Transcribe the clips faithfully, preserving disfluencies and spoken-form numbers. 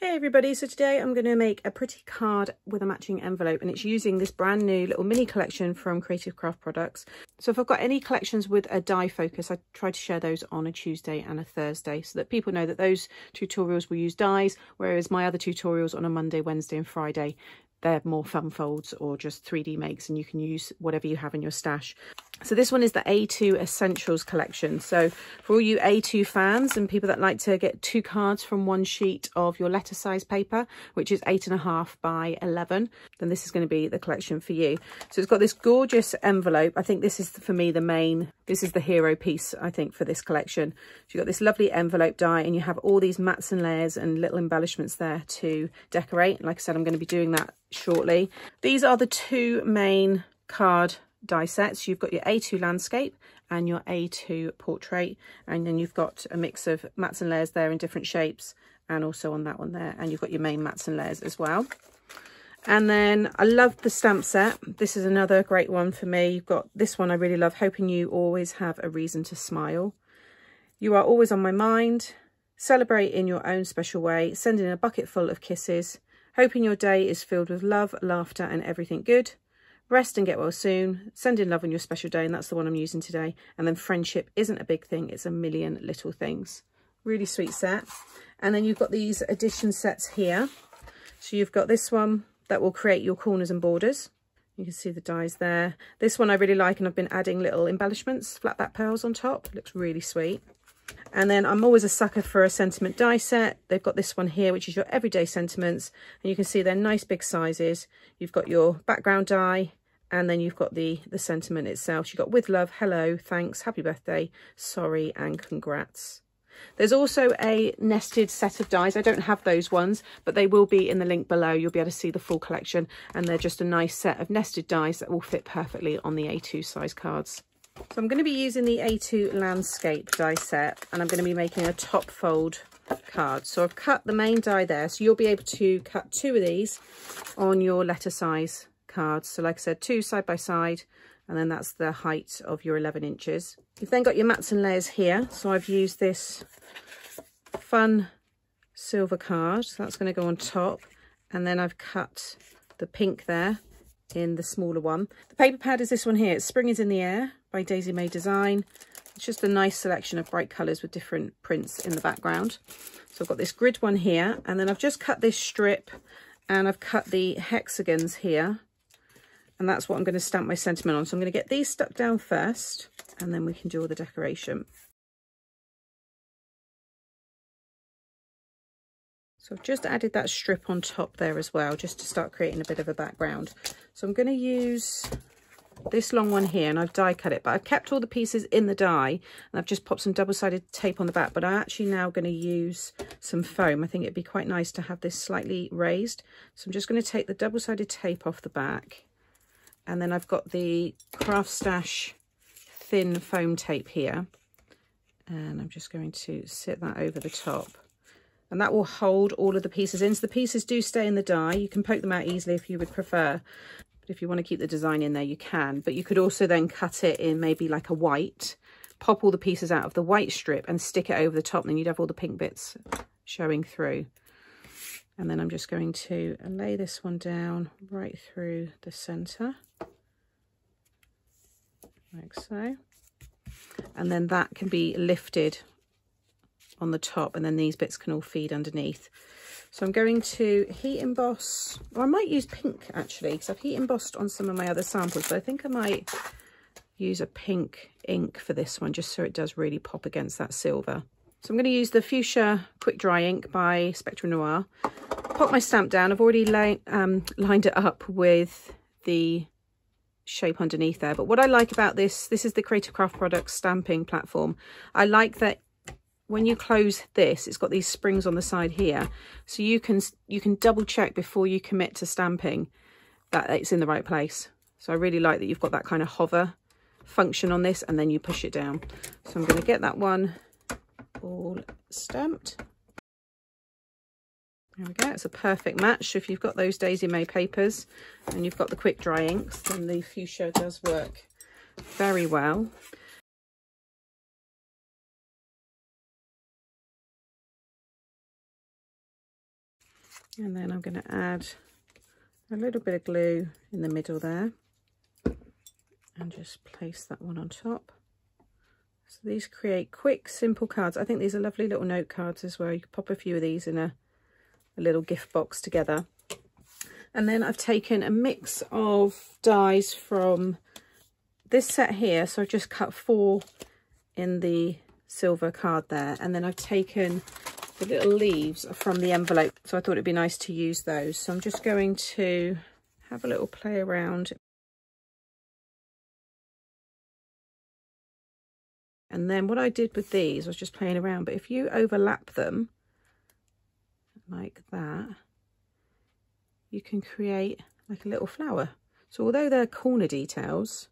Hey everybody, so today I'm going to make a pretty card with a matching envelope, and it's using this brand new little mini collection from Creative Craft Products. So if I've got any collections with a die focus, I try to share those on a Tuesday and a Thursday so that people know that those tutorials will use dies, whereas my other tutorials on a Monday, Wednesday and Friday, they're more fun folds or just three D makes, and you can use whatever you have in your stash. So this one is the A two Essentials collection. So for all you A two fans and people that like to get two cards from one sheet of your letter size paper, which is eight and a half by eleven, then this is going to be the collection for you. So it's got this gorgeous envelope. I think this is for me the main, this is the hero piece, I think, for this collection. So you've got this lovely envelope die and you have all these mats and layers and little embellishments there to decorate. Like I said, I'm going to be doing that shortly. These are the two main card die sets. You've got your A two landscape and your A two portrait, and then you've got a mix of mats and layers there in different shapes, and also on that one there, and you've got your main mats and layers as well. And then I love the stamp set. This is another great one for me. You've got this one I really love, hoping you always have a reason to smile. You are always on my mind. Celebrate in your own special way. Send in a bucket full of kisses. Hoping your day is filled with love, laughter and everything good. Rest and get well soon. Send in love on your special day, and that's the one I'm using today. And then friendship isn't a big thing, it's a million little things. Really sweet set. And then you've got these addition sets here. So you've got this one that will create your corners and borders. You can see the dies there. This one I really like, and I've been adding little embellishments, flat back pearls on top. Looks really sweet. And then I'm always a sucker for a sentiment die set. They've got this one here, which is your everyday sentiments. And you can see they're nice big sizes. You've got your background die, and then you've got the, the sentiment itself. So you've got with love, hello, thanks, happy birthday, sorry, and congrats. There's also a nested set of dies. I don't have those ones, but they will be in the link below. You'll be able to see the full collection. And they're just a nice set of nested dies that will fit perfectly on the A two size cards. So I'm going to be using the A two landscape die set, and I'm going to be making a top fold card. So I've cut the main die there. So you'll be able to cut two of these on your letter size cards. So like I said, two side by side, and then that's the height of your eleven inches. You've then got your mats and layers here. So I've used this fun silver card. So that's going to go on top. And then I've cut the pink there in the smaller one. The paper pad is this one here. It's Spring is in the Air by Daisy May Design. It's just a nice selection of bright colours with different prints in the background. So I've got this grid one here, and then I've just cut this strip and I've cut the hexagons here, and that's what I'm going to stamp my sentiment on. So I'm going to get these stuck down first, and then we can do all the decoration. So I've just added that strip on top there as well, just to start creating a bit of a background. So I'm going to use this long one here, and I've die cut it, but I've kept all the pieces in the die, and I've just popped some double-sided tape on the back. But I'm actually now going to use some foam. I think it'd be quite nice to have this slightly raised. So I'm just going to take the double-sided tape off the back, and then I've got the Craft Stash thin foam tape here, and I'm just going to sit that over the top, and that will hold all of the pieces in. So the pieces do stay in the die. You can poke them out easily if you would prefer. If you want to keep the design in there, you can, but you could also then cut it in maybe like a white, pop all the pieces out of the white strip and stick it over the top, and then you'd have all the pink bits showing through. And then I'm just going to lay this one down right through the center, like so, and then that can be lifted on the top, and then these bits can all feed underneath. So I'm going to heat emboss, or I might use pink actually, because I've heat embossed on some of my other samples, but I think I might use a pink ink for this one, just so it does really pop against that silver. So I'm going to use the Fuchsia Quick Dry Ink by Spectrum Noir. Pop my stamp down. I've already li um, lined it up with the shape underneath there. But what I like about this, this is the Creative Craft Products stamping platform. I like that when you close this, it's got these springs on the side here, so you can you can double check before you commit to stamping that it's in the right place. So I really like that you've got that kind of hover function on this, and then you push it down. So I'm going to get that one all stamped. There we go, it's a perfect match. So if you've got those Daisy May papers and you've got the quick dry inks, then the fuchsia does work very well. and then I'm going to add a little bit of glue in the middle there and just place that one on top. So these create quick, simple cards. I think these are lovely little note cards as well. You can pop a few of these in a, a little gift box together. And then I've taken a mix of dies from this set here. So I've just cut four in the silver card there. And then I've taken the little leaves from the envelope. So I thought it'd be nice to use those. So I'm just going to have a little play around. And then what I did with these was just playing around, but if you overlap them like that, you can create like a little flower. So although they're corner details,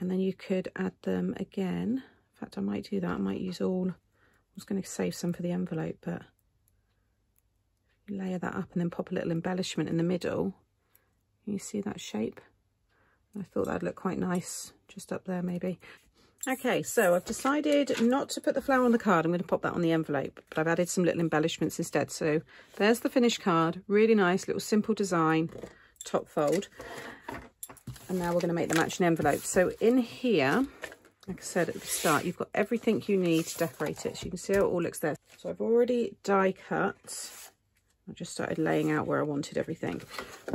and then you could add them again. In fact, I might do that. I might use all, I was going to save some for the envelope, but if you layer that up and then pop a little embellishment in the middle, you see that shape? I thought that'd look quite nice just up there maybe. Okay, so I've decided not to put the flower on the card. I'm going to pop that on the envelope, but I've added some little embellishments instead. So there's the finished card. Really nice little simple design, top fold. And now we're going to make the matching envelope. So in here, like I said at the start, you've got everything you need to decorate it. So you can see how it all looks there. So I've already die cut. I just started laying out where I wanted everything.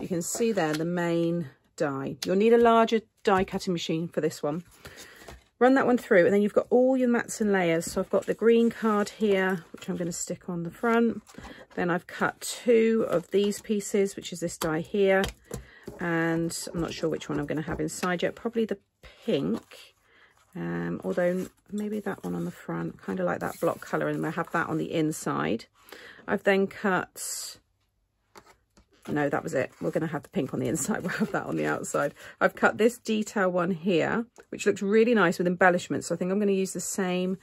You can see there the main die. You'll need a larger die cutting machine for this one. Run that one through, and then you've got all your mats and layers. So I've got the green card here, which I'm going to stick on the front. Then I've cut two of these pieces, which is this die here, and I'm not sure which one I'm going to have inside yet. Probably the pink, um, although maybe that one on the front, kind of like that block colour, and I have that on the inside. I've then cut, no, that was it. We're going to have the pink on the inside. We'll have that on the outside. I've cut this detail one here, which looks really nice with embellishments. So I think I'm going to use the same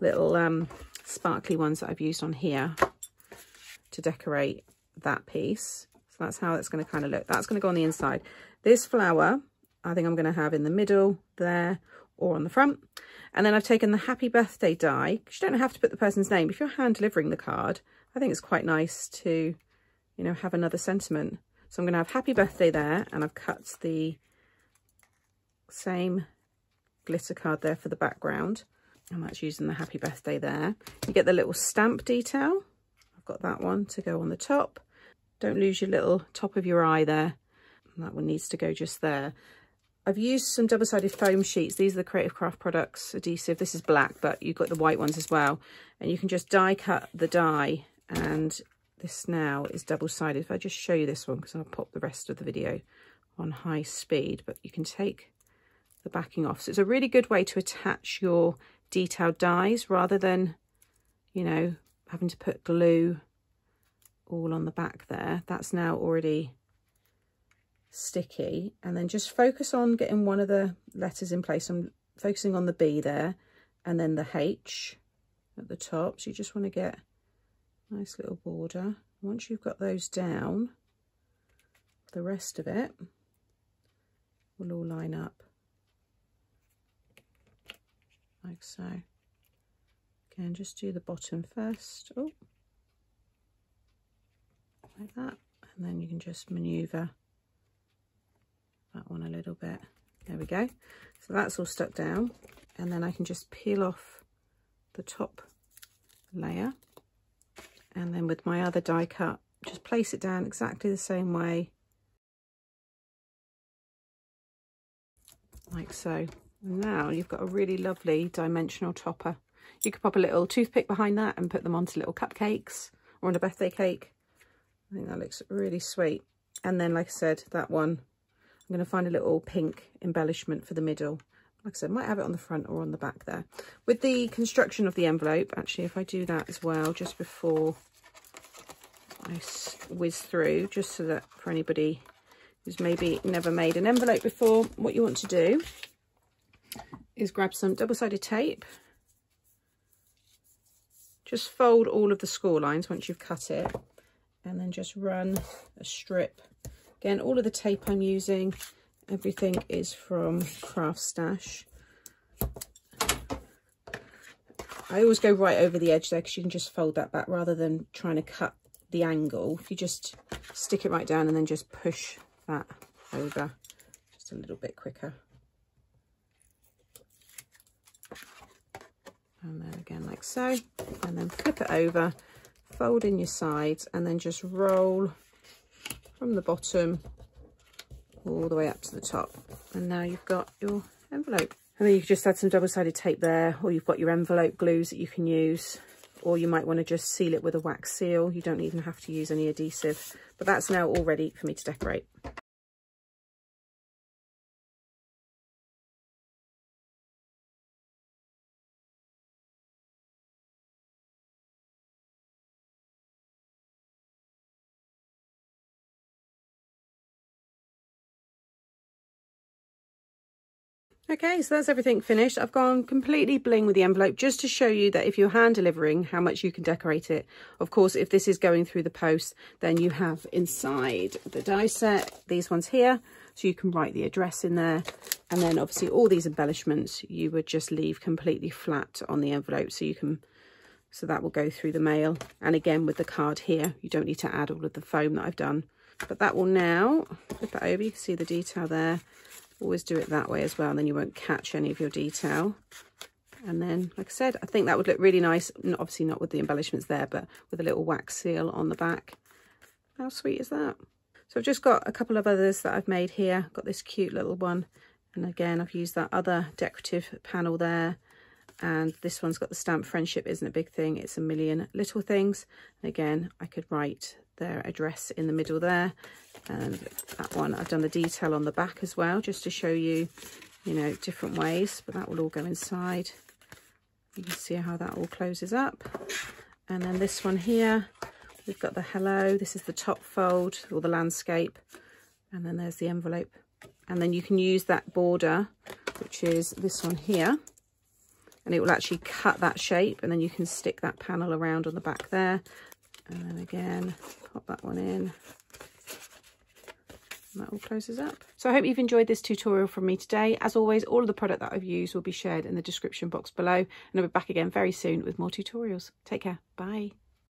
little um, sparkly ones that I've used on here to decorate that piece. So that's how it's going to kind of look. That's going to go on the inside. This flower, I think I'm going to have in the middle there or on the front. And then I've taken the happy birthday die, because you don't have to put the person's name. If you're hand delivering the card, I think it's quite nice to, you know, have another sentiment. So I'm going to have happy birthday there, and I've cut the same glitter card there for the background, and that's using the happy birthday there. You get the little stamp detail. I've got that one to go on the top. Don't lose your little top of your eye there, and that one needs to go just there. I've used some double-sided foam sheets. These are the Creative Craft Products adhesive. This is black, but you've got the white ones as well, and you can just die cut the die. And this now is double-sided. If I just show you this one, because I'll pop the rest of the video on high speed, but you can take the backing off. So it's a really good way to attach your detailed dies rather than, you know, having to put glue all on the back there. That's now already sticky. And then just focus on getting one of the letters in place. I'm focusing on the B there and then the H at the top. So you just want to get nice little border. Once you've got those down, the rest of it will all line up like so. Again, just do the bottom first, oh, like that, and then you can just maneuver that one a little bit. There we go. So that's all stuck down, and then I can just peel off the top layer. And then with my other die cut, just place it down exactly the same way, like so. And now you've got a really lovely dimensional topper. You could pop a little toothpick behind that and put them onto little cupcakes or on a birthday cake. I think that looks really sweet. And then, like I said, that one, I'm going to find a little pink embellishment for the middle. Like I said, I might have it on the front or on the back there. With the construction of the envelope, actually, if I do that as well, just before I whiz through, just so that for anybody who's maybe never made an envelope before, what you want to do is grab some double-sided tape. Just fold all of the score lines once you've cut it, and then just run a strip. Again, all of the tape I'm using, everything is from Craft Stash. I always go right over the edge there because you can just fold that back rather than trying to cut the angle, if you just stick it right down and then just push that over just a little bit quicker. And then again like so, and then flip it over, fold in your sides, and then just roll from the bottom all the way up to the top. And now you've got your envelope. And then you can just add some double-sided tape there, or you've got your envelope glues that you can use, or you might want to just seal it with a wax seal. You don't even have to use any adhesive, but that's now all ready for me to decorate. Okay, so that's everything finished. I've gone completely bling with the envelope just to show you that if you're hand delivering, how much you can decorate it. Of course, if this is going through the post, then you have inside the die set, these ones here, so you can write the address in there. And then obviously all these embellishments, you would just leave completely flat on the envelope, so you can, so that will go through the mail. And again, with the card here, you don't need to add all of the foam that I've done. But that will now, flip it over, you can see the detail there. Always do it that way as well, and then you won't catch any of your detail. And then, like I said, I think that would look really nice. Not, obviously not with the embellishments there, but with a little wax seal on the back. How sweet is that? So I've just got a couple of others that I've made here. I've got this cute little one. And again, I've used that other decorative panel there. And this one's got the stamp, friendship isn't a big thing, it's a million little things. And again, I could write their address in the middle there. And that one, I've done the detail on the back as well, just to show you, you know, different ways, but that will all go inside. You can see how that all closes up. And then this one here, we've got the hello. This is the top fold or the landscape. And then there's the envelope. And then you can use that border, which is this one here. And it will actually cut that shape, and then you can stick that panel around on the back there. And then again, pop that one in. And that all closes up. So I hope you've enjoyed this tutorial from me today. As always, all of the product that I've used will be shared in the description box below. And I'll be back again very soon with more tutorials. Take care. Bye.